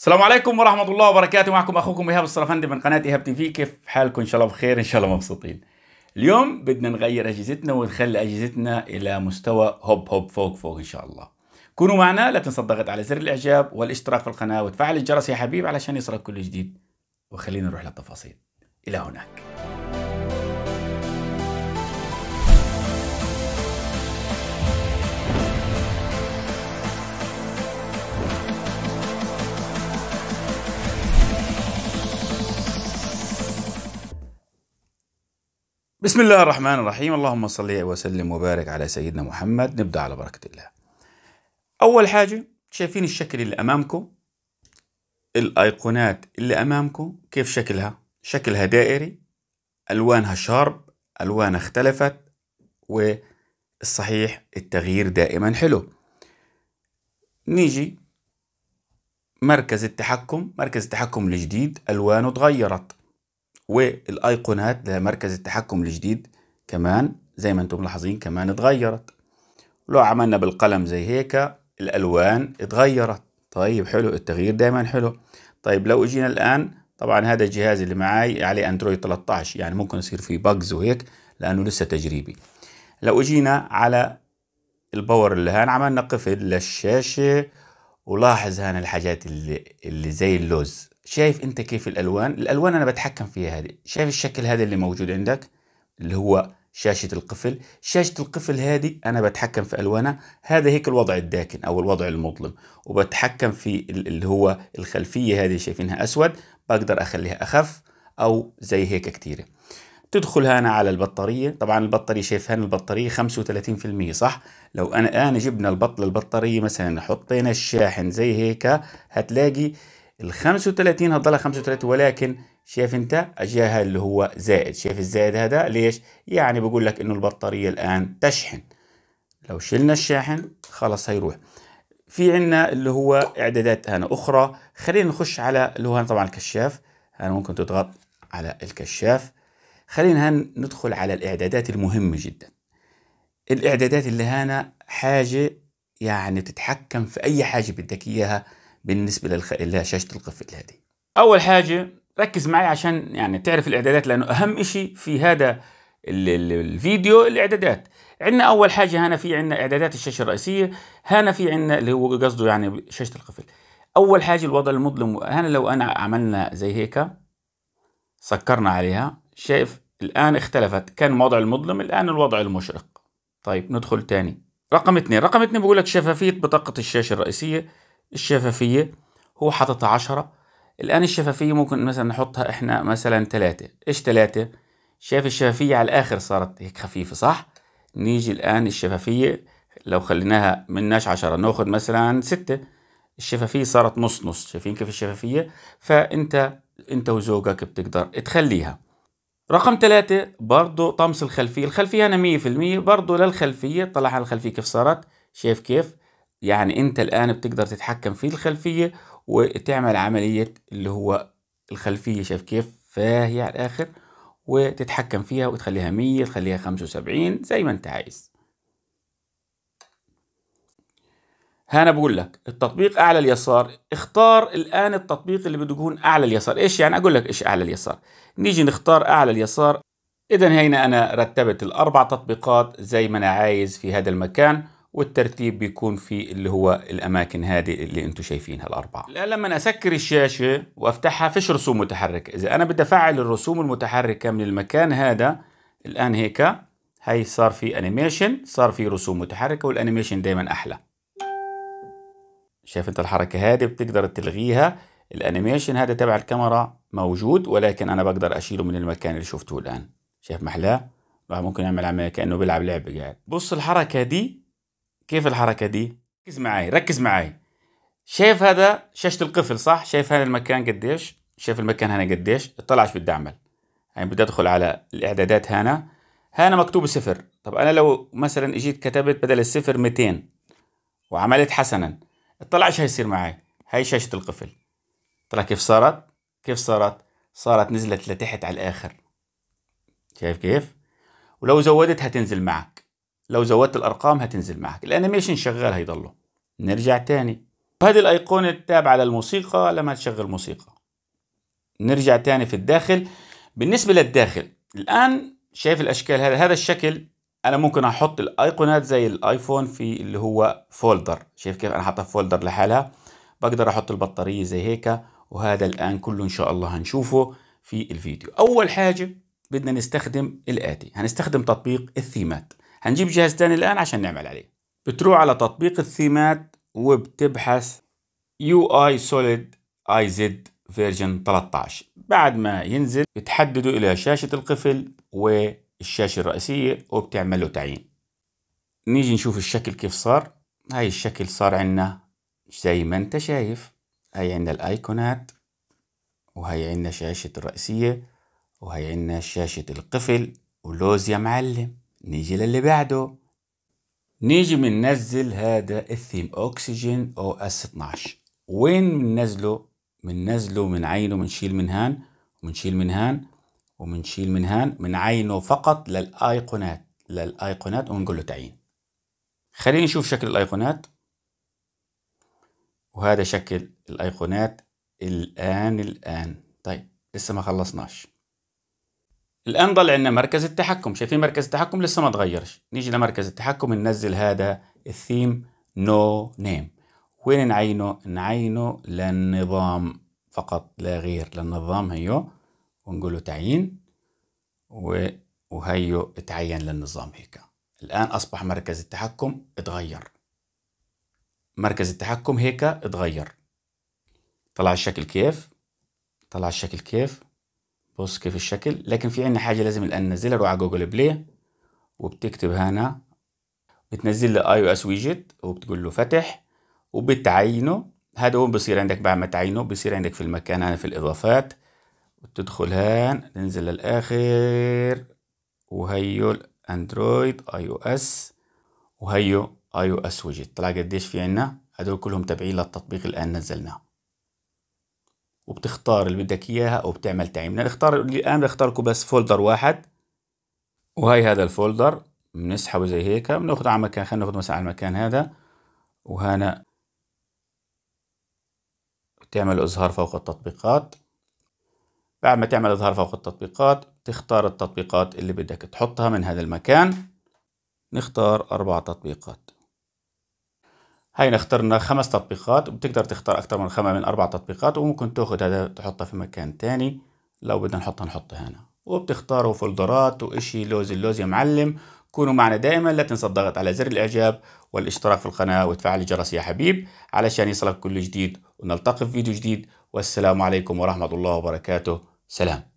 السلام عليكم ورحمة الله وبركاته. معكم أخوكم إيهاب الصرفندي من قناة إيهاب تيفي. كيف حالكم؟ إن شاء الله بخير، إن شاء الله مبسوطين. اليوم بدنا نغير أجهزتنا ونخلي أجهزتنا إلى مستوى هوب فوق فوق إن شاء الله. كونوا معنا، لا تنسوا الضغط على زر الإعجاب والاشتراك في القناة وتفعل الجرس يا حبيب علشان يصلك كل جديد. وخلينا نروح للتفاصيل. إلى هناك. بسم الله الرحمن الرحيم. اللهم صل وسلم وبارك على سيدنا محمد. نبدأ على بركة الله. أول حاجة شايفين الشكل اللي أمامكم، الأيقونات اللي أمامكم كيف شكلها؟ شكلها دائري، ألوانها شارب، ألوانها اختلفت، والصحيح التغيير دائما حلو. نيجي مركز التحكم، مركز التحكم الجديد ألوانه تغيرت، والايقونات لمركز التحكم الجديد كمان زي ما انتم ملاحظين كمان اتغيرت. لو عملنا بالقلم زي هيك الالوان اتغيرت. طيب حلو، التغيير دائما حلو. طيب لو اجينا الان، طبعا هذا الجهاز اللي معي عليه اندرويد 13، يعني ممكن يصير فيه باجز وهيك لانه لسه تجريبي. لو اجينا على الباور اللي هان عملنا قفل للشاشه، ولاحظ هان الحاجات اللي زي اللوز. شايف انت كيف الالوان؟ الالوان انا بتحكم فيها هذه. شايف الشكل هذا اللي موجود عندك اللي هو شاشة القفل؟ شاشة القفل هذه انا بتحكم في الوانها. هذا هيك الوضع الداكن او الوضع المظلم، وبتحكم في اللي هو الخلفية هذه شايفينها اسود، بقدر اخليها اخف او زي هيك كتيرة. تدخل هنا على البطارية، طبعا البطارية شايف هنا البطارية 35% صح؟ لو انا الان جبنا البطارية مثلا حطينا الشاحن زي هيك، هتلاقي ال 35 هتضلها 35، ولكن شايف انت اجاها اللي هو زائد. شايف الزائد هذا ليش؟ يعني بقول لك انه البطاريه الان تشحن. لو شلنا الشاحن خلص هيروح. في عندنا اللي هو اعدادات هنا اخرى. خلينا نخش على اللي هو طبعا الكشاف، هنا ممكن تضغط على الكشاف. خلينا هن ندخل على الاعدادات المهمه جدا. الاعدادات اللي هنا حاجه يعني تتحكم في اي حاجه بدك اياها بالنسبة لشاشة القفل هذه. أول حاجة ركز معي عشان يعني تعرف الإعدادات، لأنه أهم إشي في هذا الفيديو الإعدادات. عندنا أول حاجة هنا في عندنا إعدادات الشاشة الرئيسية، هنا في عندنا اللي هو قصده يعني شاشة القفل. أول حاجة الوضع المظلم. هنا لو أنا عملنا زي هيك سكرنا عليها، شايف الآن اختلفت، كان وضع المظلم الآن الوضع المشرق. طيب ندخل تاني. رقم 2 بقول لك شفافية بطاقة الشاشة الرئيسية. الشفافية هو حاططها 10، الآن الشفافية ممكن مثلا نحطها إحنا مثلا 3. إيش 3؟ شايف الشفافية على الآخر صارت هيك خفيفة صح؟ نيجي الآن الشفافية لو خليناها مناش 10، ناخد مثلا 6، الشفافية صارت نص نص. شايفين كيف الشفافية؟ فأنت وزوجك بتقدر تخليها. رقم 3 برضو طمس الخلفية. الخلفية أنا 100% برضو للخلفية. طلع على الخلفية كيف صارت؟ شايف كيف؟ يعني انت الان بتقدر تتحكم في الخلفية وتعمل عملية اللي هو الخلفية. شايف كيف فاهية على الاخر، وتتحكم فيها وتخليها 100، تخليها 75 زي ما انت عايز. هنا بقول لك التطبيق اعلى اليسار. اختار الان التطبيق اللي بده يكون اعلى اليسار. ايش يعني؟ اقول لك ايش اعلى اليسار. نيجي نختار اعلى اليسار. اذا هنا انا رتبت الاربع تطبيقات زي ما انا عايز في هذا المكان، والترتيب بيكون في اللي هو الاماكن هذه اللي انتم شايفينها الاربعه. الان لما اسكر الشاشه وافتحها فيش رسوم متحركه. اذا انا بدي افعل الرسوم المتحركه من المكان هذا الان هيك، هي صار في انيميشن، صار في رسوم متحركه، والانيميشن دائما احلى. شايف انت الحركه هذه بتقدر تلغيها. الانيميشن هذا تبع الكاميرا موجود، ولكن انا بقدر اشيله من المكان اللي شفته الان. شايف محلاه؟ ممكن يعمل عمليه كانه بيلعب لعبه قاعد. بص الحركه دي كيف الحركة دي؟ ركز معاي. شايف هذا شاشة القفل صح؟ شايف هذا المكان قديش؟ شايف المكان هنا قديش؟ اطلع ايش بدي اعمل. يعني بدي ادخل على الاعدادات هنا. هنا مكتوب 0. طب انا لو مثلا اجيت كتبت بدل 0 200 وعملت حسنا، اطلع ايش هيصير معي؟ هي شاشة القفل. طلع كيف صارت؟ صارت نزلت لتحت على الاخر. شايف كيف؟ ولو زودت هتنزل معك. لو زودت الارقام هتنزل معك. الانيميشن شغال هيضله. نرجع تاني وهذه الايقونة التابعة للموسيقى لما تشغل موسيقى. نرجع تاني في الداخل. بالنسبة للداخل الآن شايف الأشكال، هذا الشكل أنا ممكن أحط الأيقونات زي الآيفون في اللي هو فولدر، شايف كيف أنا حاطها في فولدر لحالها، بقدر أحط البطارية زي هيك، وهذا الآن كله إن شاء الله هنشوفه في الفيديو. أول حاجة بدنا نستخدم الآتي، هنستخدم تطبيق الثيمات، هنجيب جهاز تاني الآن عشان نعمل عليه. بتروح على تطبيق الثيمات وبتبحث UI Solid IZ فيرجن 13، بعد ما ينزل بتحدده إلى شاشة القفل والشاشة الرئيسية وبتعمل له تعيين. نيجي نشوف الشكل كيف صار. هاي الشكل صار عنا زي ما انت شايف، هاي عنا الأيقونات، وهي عنا شاشة الرئيسية، وهي عنا شاشة القفل، ولوز يا معلم. نيجي للي بعده، نيجي بننزل هذا الثيم اوكسجين او اس 12. وين بننزله؟ بننزله بنعينه، بنشيل من هان وبنشيل من هان وبنشيل من هان، بنعينه فقط للايقونات ونقول له تعيين. خلينا نشوف شكل الايقونات، وهذا شكل الايقونات الان. طيب لسه ما خلصناش، الان ضل عندنا مركز التحكم، شايفين مركز التحكم لسه ما تغيرش. نيجي لمركز التحكم ننزل هذا الثيم نو نيم. وين نعينه؟ نعينه للنظام فقط لا غير، للنظام هيو، ونقول له تعيين، وهيو تعين للنظام هيك. الآن أصبح مركز التحكم اتغير، مركز التحكم هيك اتغير. طلع الشكل كيف؟ طلع الشكل كيف؟ بص كيف الشكل. لكن في عنا حاجة لازم الآن ننزلها، روح على جوجل بلاي وبتكتب هنا، بتنزل له اي او اس ويجت وبتقول له فتح وبتعينه. هذا وين بصير عندك بعد ما تعينه؟ بصير عندك في المكان هنا في الإضافات، وتدخل هان تنزل للآخر، وهيو أندرويد اي او اس، وهيو اي او اس ويجت. طلع قديش في عنا؟ هدول كلهم تابعين للتطبيق الآن نزلناه. وبتختار اللي بدك إياها أو بتعمل تعيين. بدنا نختار الآن، بختار لكم بس فولدر واحد، وهي هذا الفولدر بنسحبه زي هيك، بناخده على مكان، خلينا ناخده مثلا على المكان هذا، وهنا تعمل إظهار فوق التطبيقات. بعد ما تعمل إظهار فوق التطبيقات تختار التطبيقات اللي بدك تحطها من هذا المكان. نختار 4 تطبيقات، هاي اخترنا 5 تطبيقات، بتقدر تختار أكثر من 4 تطبيقات، وممكن تاخد هذا تحطها في مكان تاني، لو بدنا نحطها نحطها هنا. وبتختاروا فولدرات وإشي لوز اللوز يا معلم. كونوا معنا دائما، لا تنسى الضغط على زر الإعجاب والاشتراك في القناة وتفعل الجرس يا حبيب علشان يصلك كل جديد، ونلتقي في فيديو جديد. والسلام عليكم ورحمة الله وبركاته. سلام.